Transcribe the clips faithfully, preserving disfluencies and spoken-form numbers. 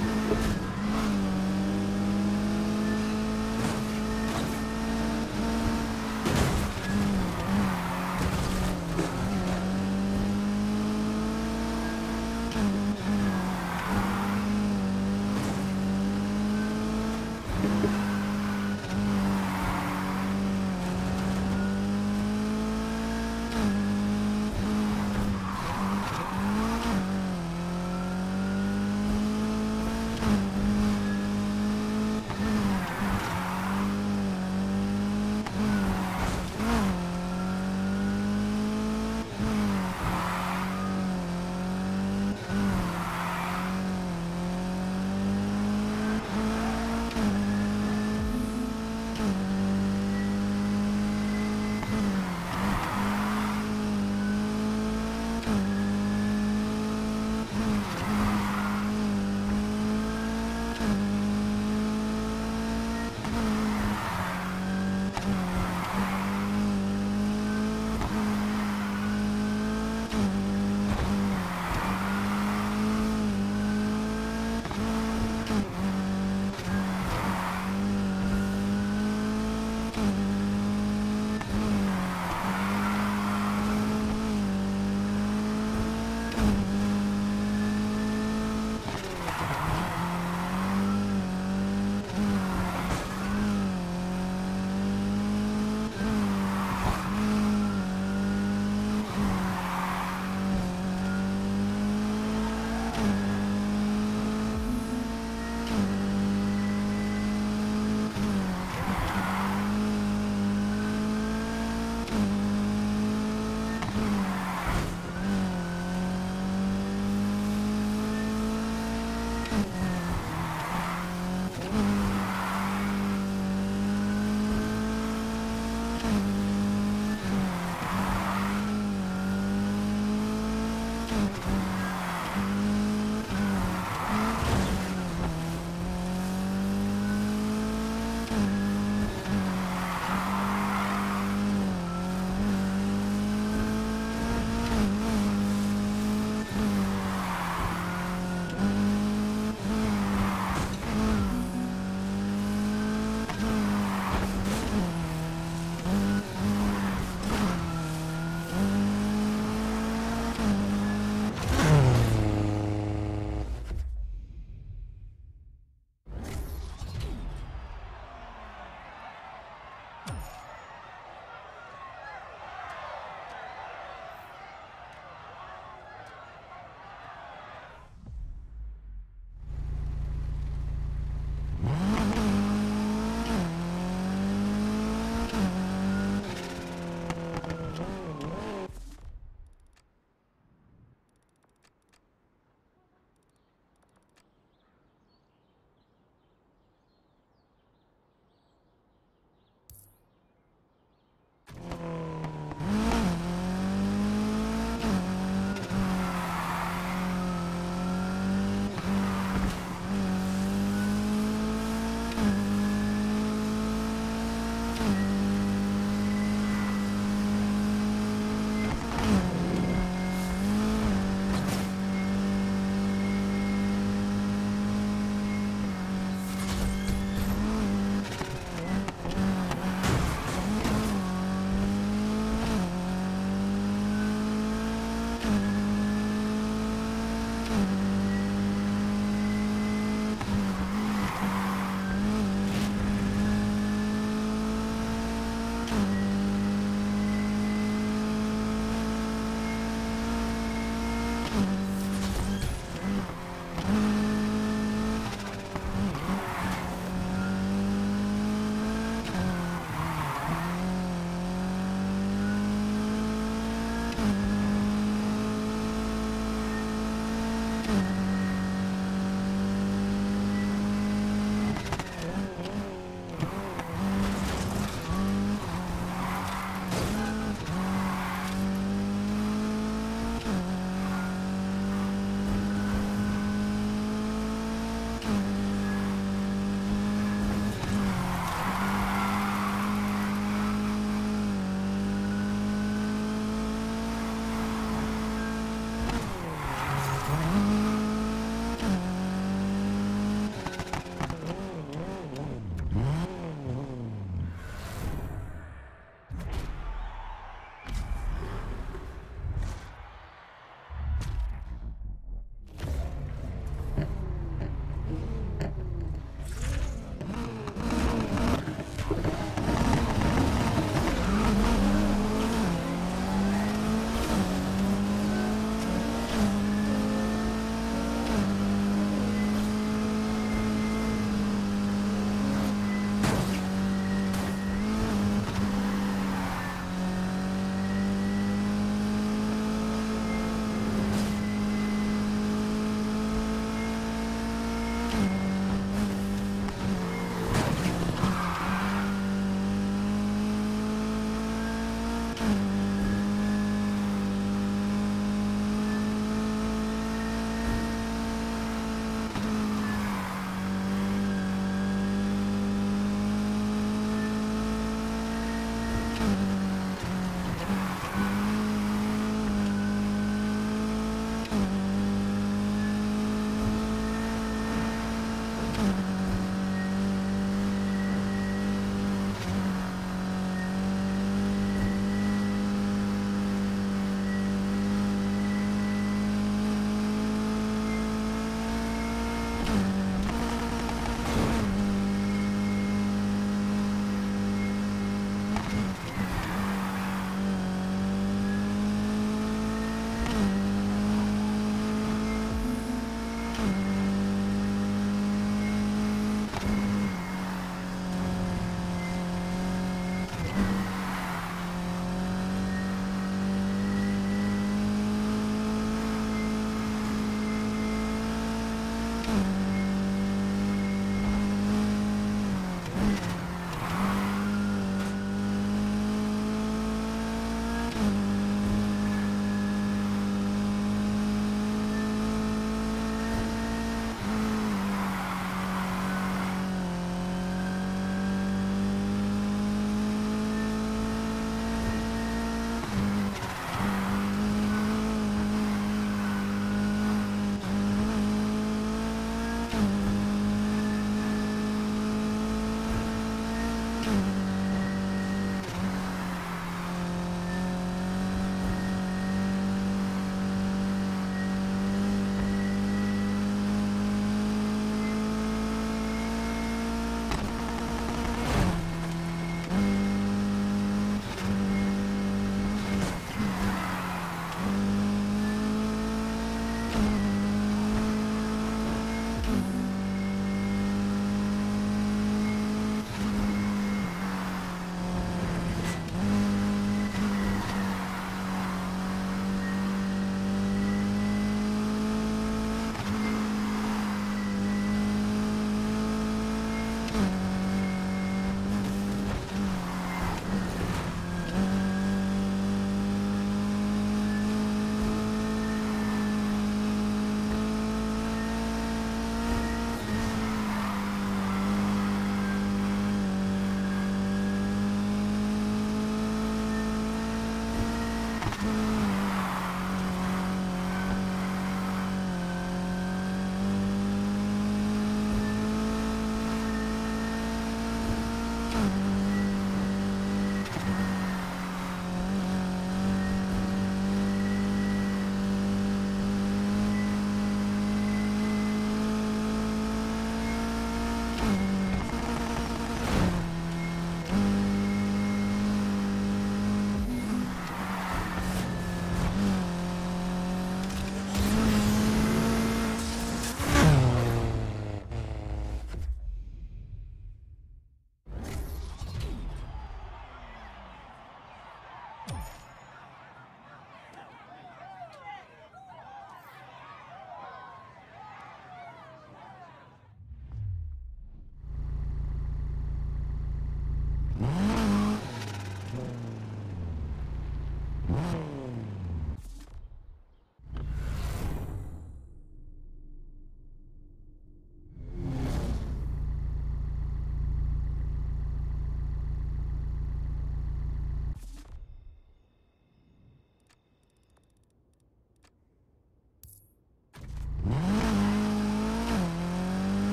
All right.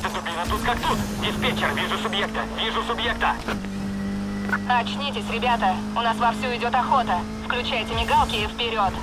Встретятся прямо тут как тут. Диспетчер, вижу субъекта, вижу субъекта. Очнитесь, ребята. У нас вовсю идет охота. Включайте мигалки и вперед.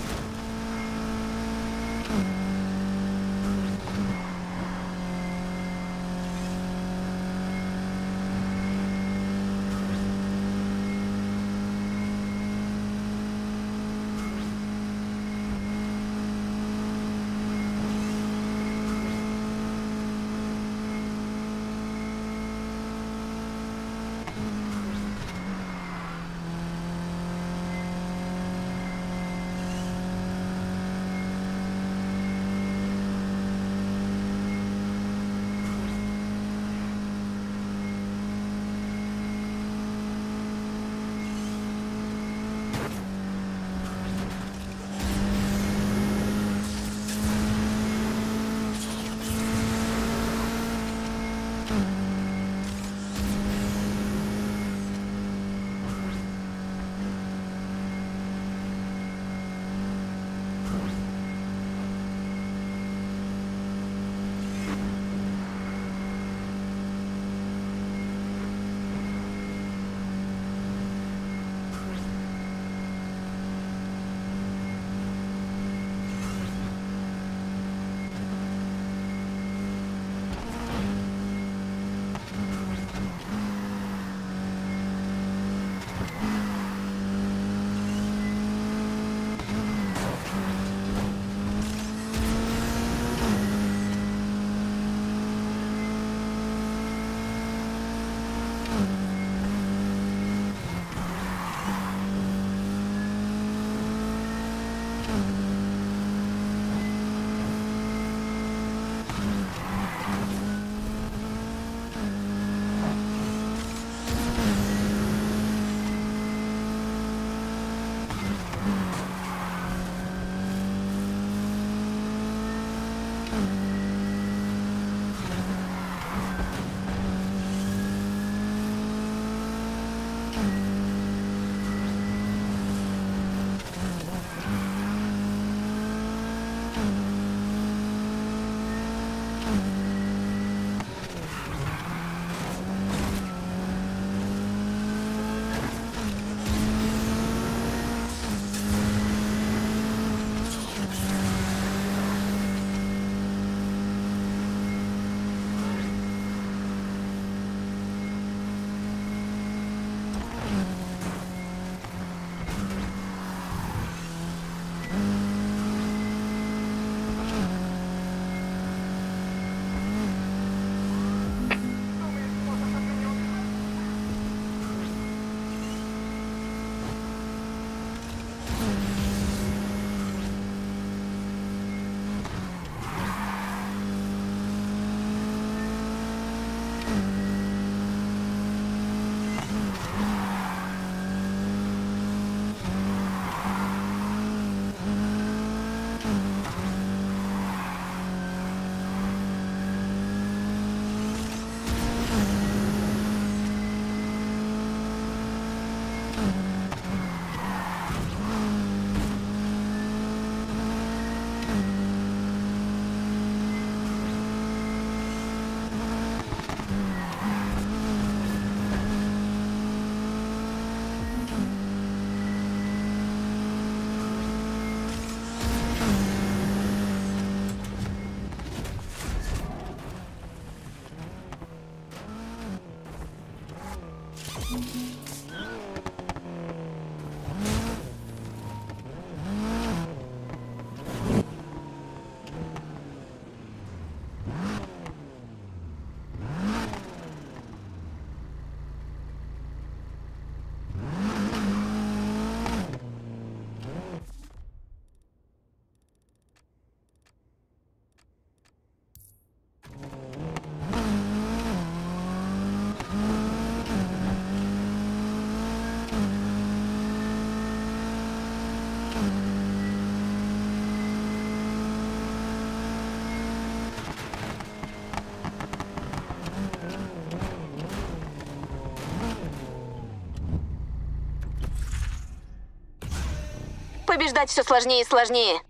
Побеждать все сложнее и сложнее.